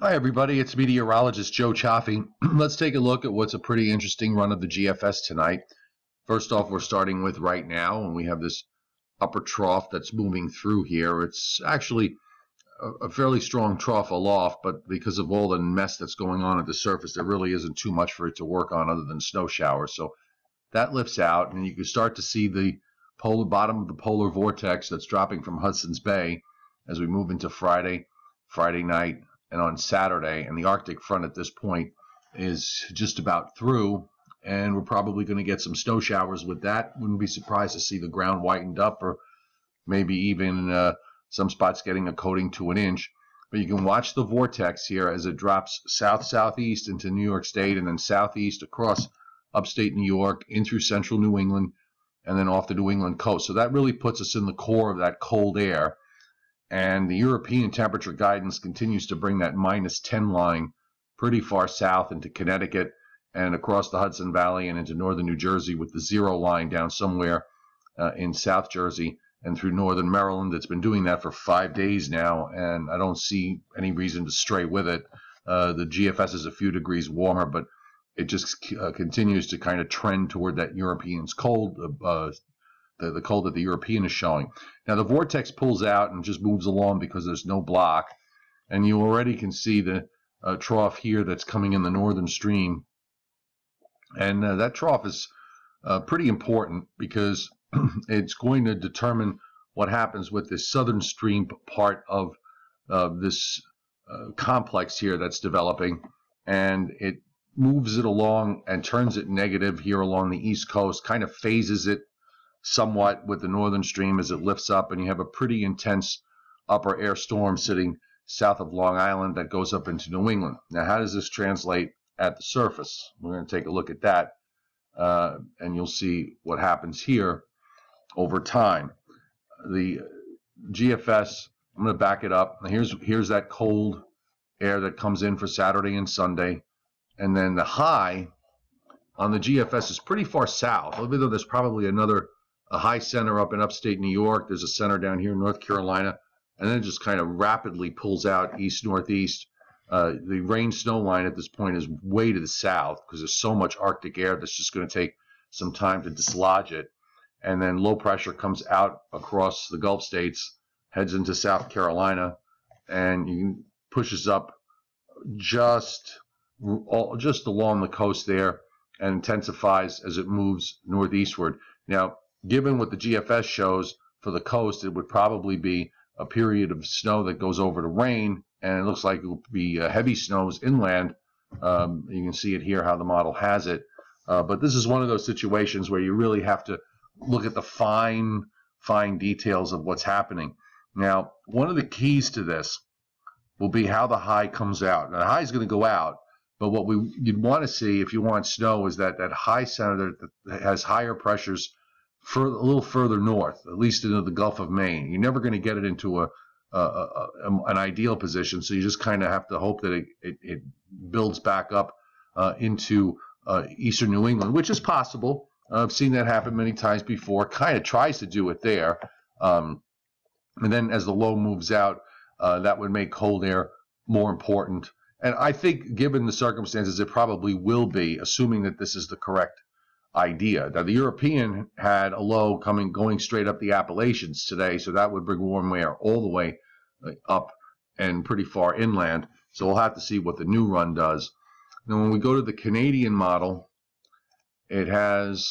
Hi everybody, it's meteorologist Joe Cioffi. Let's take a look at what's a pretty interesting run of the GFS tonight. First off, we're starting with right now, and we have this upper trough that's moving through here. It's actually a fairly strong trough aloft, but because of all the mess that's going on at the surface, there really isn't too much for it to work on other than snow showers. So that lifts out, and you can start to see the polar bottom of the polar vortex that's dropping from Hudson's Bay as we move into Friday night, and on Saturday. And the Arctic front at this point is just about through, and we're probably going to get some snow showers with that. Wouldn't be surprised to see the ground whitened up, or maybe even some spots getting a coating to an inch. But you can watch the vortex here as it drops south-southeast into New York State, and then southeast across upstate New York, in through central New England, and then off the New England coast. So that really puts us in the core of that cold air. And the European temperature guidance continues to bring that -10 line pretty far south into Connecticut and across the Hudson Valley and into northern New Jersey, with the 0 line down somewhere in South Jersey and through northern Maryland. It's been doing that for 5 days now, and I don't see any reason to stray with it. The GFS is a few degrees warmer, but it just continues to kind of trend toward that European's cold, the cold that the European is showing. Now the vortex pulls out and just moves along because there's no block, and you already can see the trough here that's coming in the northern stream. And that trough is pretty important because it's going to determine what happens with the southern stream part of this complex here that's developing, and it moves it along and turns it negative here along the east coast, kind of phases it somewhat with the northern stream as it lifts up, and you have a pretty intense upper air storm sitting south of Long Island that goes up into New England. Now, how does this translate at the surface? We're going to take a look at that, and you'll see what happens here over time. The GFS, I'm going to back it up. Now here's that cold air that comes in for Saturday and Sunday, and then the high on the GFS is pretty far south, even though there's probably another a high center up in upstate New York. There's a center down here in North Carolina, and then it just kind of rapidly pulls out east-northeast. The rain snow line at this point is way to the south because there's so much Arctic air that's just going to take some time to dislodge it. And then low pressure comes out across the Gulf states, heads into South Carolina, and you pushes up just along the coast there and intensifies as it moves northeastward. Now, given what the GFS shows for the coast, it would probably be a period of snow that goes over to rain, and it looks like it will be heavy snows inland. You can see it here how the model has it. But this is one of those situations where you really have to look at the fine details of what's happening. Now, one of the keys to this will be how the high comes out. Now, the high is going to go out, but what you'd want to see if you want snow is that high center that has higher pressures a little further north, at least into the Gulf of Maine. You're never going to get it into an ideal position, so you just kind of have to hope that it builds back up into eastern New England, which is possible. I've seen that happen many times before. Kind of tries to do it there. And then as the low moves out, that would make cold air more important. And I think given the circumstances, it probably will be, assuming that this is the correct idea. Now the European had a low going straight up the Appalachians today, so that would bring warm air all the way up and pretty far inland. So we'll have to see what the new run does. Now when we go to the Canadian model, it has,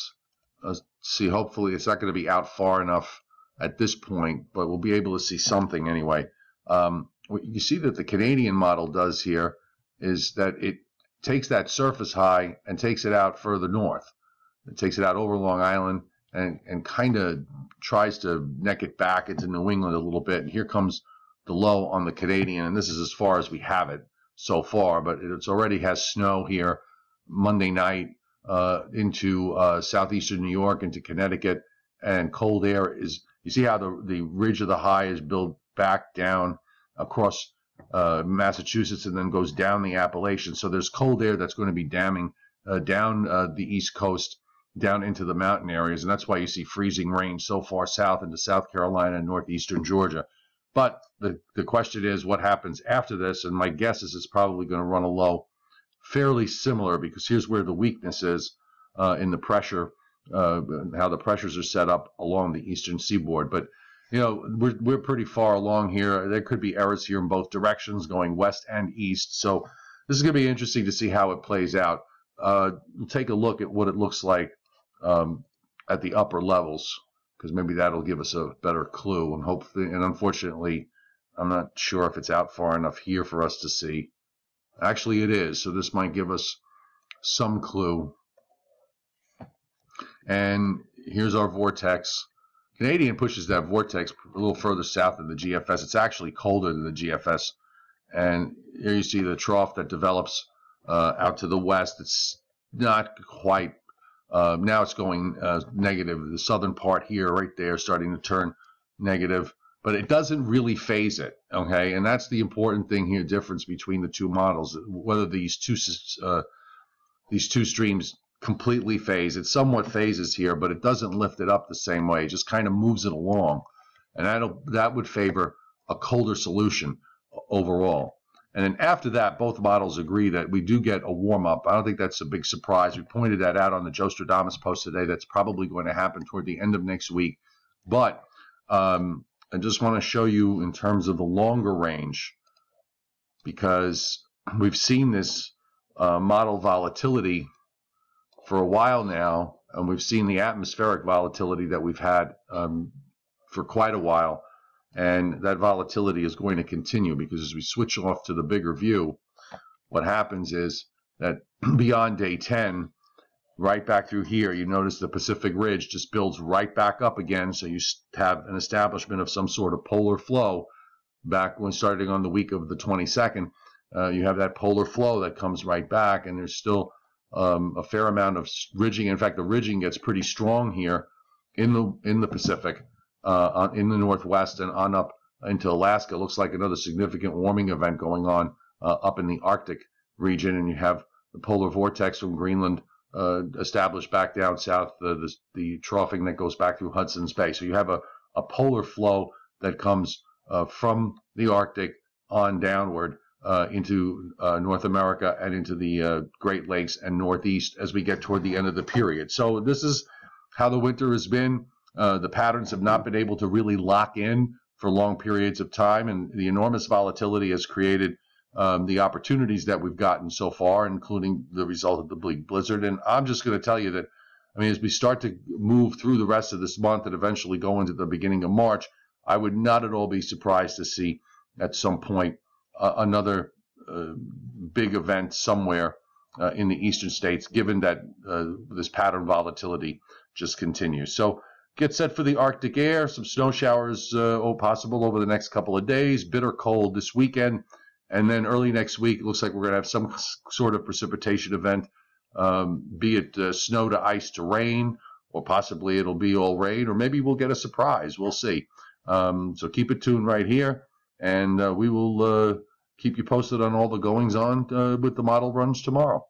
let's see, hopefully it's not going to be out far enough at this point, but we'll be able to see something anyway. What you see that the Canadian model does here is that it takes that surface high and takes it out further north. It takes it out over Long Island and kind of tries to neck it back into New England a little bit. And here comes the low on the Canadian, and this is as far as we have it so far, but it already has snow here Monday night into southeastern New York, into Connecticut, and cold air is, you see how the ridge of the high is built back down across Massachusetts and then goes down the Appalachians. So there's cold air that's going to be damming down the east coast, down into the mountain areas, and that's why you see freezing rain so far south into South Carolina and northeastern Georgia. But the question is what happens after this, and my guess is it's probably going to run a low fairly similar, because here's where the weakness is in the pressure, how the pressures are set up along the eastern seaboard. But, you know, we're pretty far along here. There could be errors here in both directions going west and east. So this is going to be interesting to see how it plays out. We'll take a look at what it looks like at the upper levels, because maybe that'll give us a better clue. And hopefully, and unfortunately, I'm not sure if it's out far enough here for us to see. Actually, it is, so this might give us some clue. And here's our vortex. Canadian pushes that vortex a little further south than the GFS. It's actually colder than the GFS. And here you see the trough that develops out to the west. It's not quite, now it's going negative. The southern part here, right there, starting to turn negative. But it doesn't really phase it, okay? And that's the important thing here, difference between the two models, whether these two streams completely phase. It somewhat phases here, but it doesn't lift it up the same way. It just kind of moves it along. And that would favor a colder solution overall. And then after that, both models agree that we do get a warm-up. I don't think that's a big surprise. We pointed that out on the Joesradamus post today. That's probably going to happen toward the end of next week. But I just want to show you in terms of the longer range, because we've seen this model volatility for a while now, and we've seen the atmospheric volatility that we've had for quite a while, and that volatility is going to continue, because as we switch off to the bigger view, what happens is that beyond day 10, right back through here, you notice the Pacific Ridge just builds right back up again, so you have an establishment of some sort of polar flow. Back when starting on the week of the 22nd, you have that polar flow that comes right back, and there's still a fair amount of ridging. In fact, the ridging gets pretty strong here in the Pacific, in the Northwest, and on up into Alaska. It looks like another significant warming event going on up in the Arctic region, and you have the polar vortex from Greenland established back down south, the troughing that goes back through Hudson's Bay. So you have a polar flow that comes from the Arctic on downward into North America and into the Great Lakes and Northeast as we get toward the end of the period. So this is how the winter has been. The patterns have not been able to really lock in for long periods of time, and the enormous volatility has created the opportunities that we've gotten so far, including the result of the big blizzard. And I'm just going to tell you that, I mean, as we start to move through the rest of this month and eventually go into the beginning of March, I would not at all be surprised to see at some point another big event somewhere in the eastern states, given that this pattern volatility just continues. So get set for the Arctic air, some snow showers possible over the next couple of days, bitter cold this weekend. And then early next week, it looks like we're going to have some sort of precipitation event, be it snow to ice to rain, or possibly it'll be all rain, or maybe we'll get a surprise. We'll see. So keep it tuned right here, and we will keep you posted on all the goings on with the model runs tomorrow.